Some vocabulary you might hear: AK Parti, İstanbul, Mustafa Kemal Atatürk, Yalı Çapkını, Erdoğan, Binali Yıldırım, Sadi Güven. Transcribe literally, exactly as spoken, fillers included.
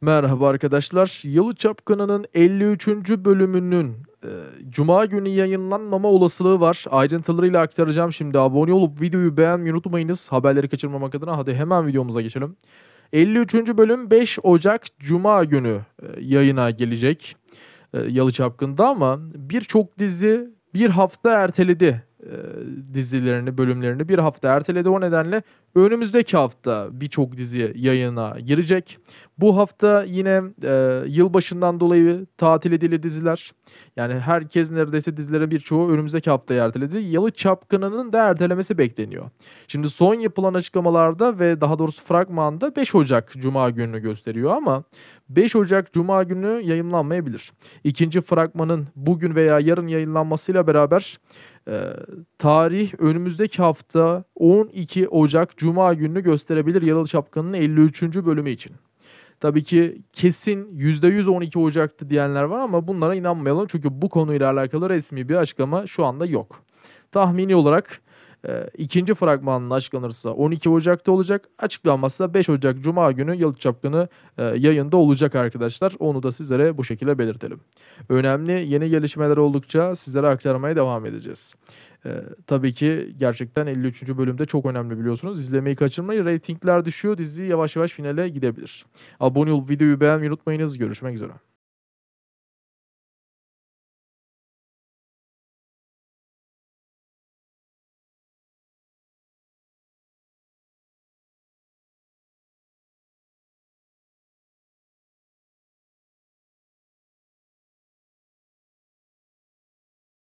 Merhaba arkadaşlar. Yalı Çapkını'nın elli üçüncü bölümünün e, Cuma günü yayınlanmama olasılığı var. Ayrıntılarıyla aktaracağım şimdi. Abone olup videoyu beğenmeyi unutmayınız. Haberleri kaçırmamak adına hadi hemen videomuza geçelim. elli üçüncü bölüm beş Ocak Cuma günü e, yayına gelecek e, Yalı Çapkını'nda ama birçok dizi bir hafta erteledi. Dizilerini, bölümlerini bir hafta erteledi. O nedenle önümüzdeki hafta birçok dizi yayına girecek. Bu hafta yine e, yılbaşından dolayı tatil edildi diziler. Yani herkes neredeyse dizilerin birçoğu önümüzdeki haftaya erteledi. Yalı Çapkını'nın da ertelemesi bekleniyor. Şimdi son yapılan açıklamalarda ve daha doğrusu fragmanda beş Ocak Cuma günü gösteriyor ama beş Ocak Cuma günü yayınlanmayabilir. İkinci fragmanın bugün veya yarın yayınlanmasıyla beraber e, tarih önümüzdeki hafta on iki Ocak Cuma gününü gösterebilir Yalı Çapkını'nın elli üçüncü bölümü için. Tabii ki kesin yüzde yüz on iki Ocak'tı diyenler var ama bunlara inanmayalım. Çünkü bu konuyla alakalı resmi bir açıklama şu anda yok. Tahmini olarak e, ikinci fragmanın açıklanırsa on iki Ocak'ta olacak. Açıklanmazsa beş Ocak Cuma günü Yalı Çapkını e, yayında olacak arkadaşlar. Onu da sizlere bu şekilde belirtelim. Önemli yeni gelişmeler oldukça sizlere aktarmaya devam edeceğiz. Ee, tabii ki gerçekten elli üçüncü bölümde çok önemli biliyorsunuz. İzlemeyi kaçırmayın. Ratingler düşüyor. Dizi yavaş yavaş finale gidebilir. Abone olup videoyu beğenmeyi unutmayınız. Görüşmek üzere.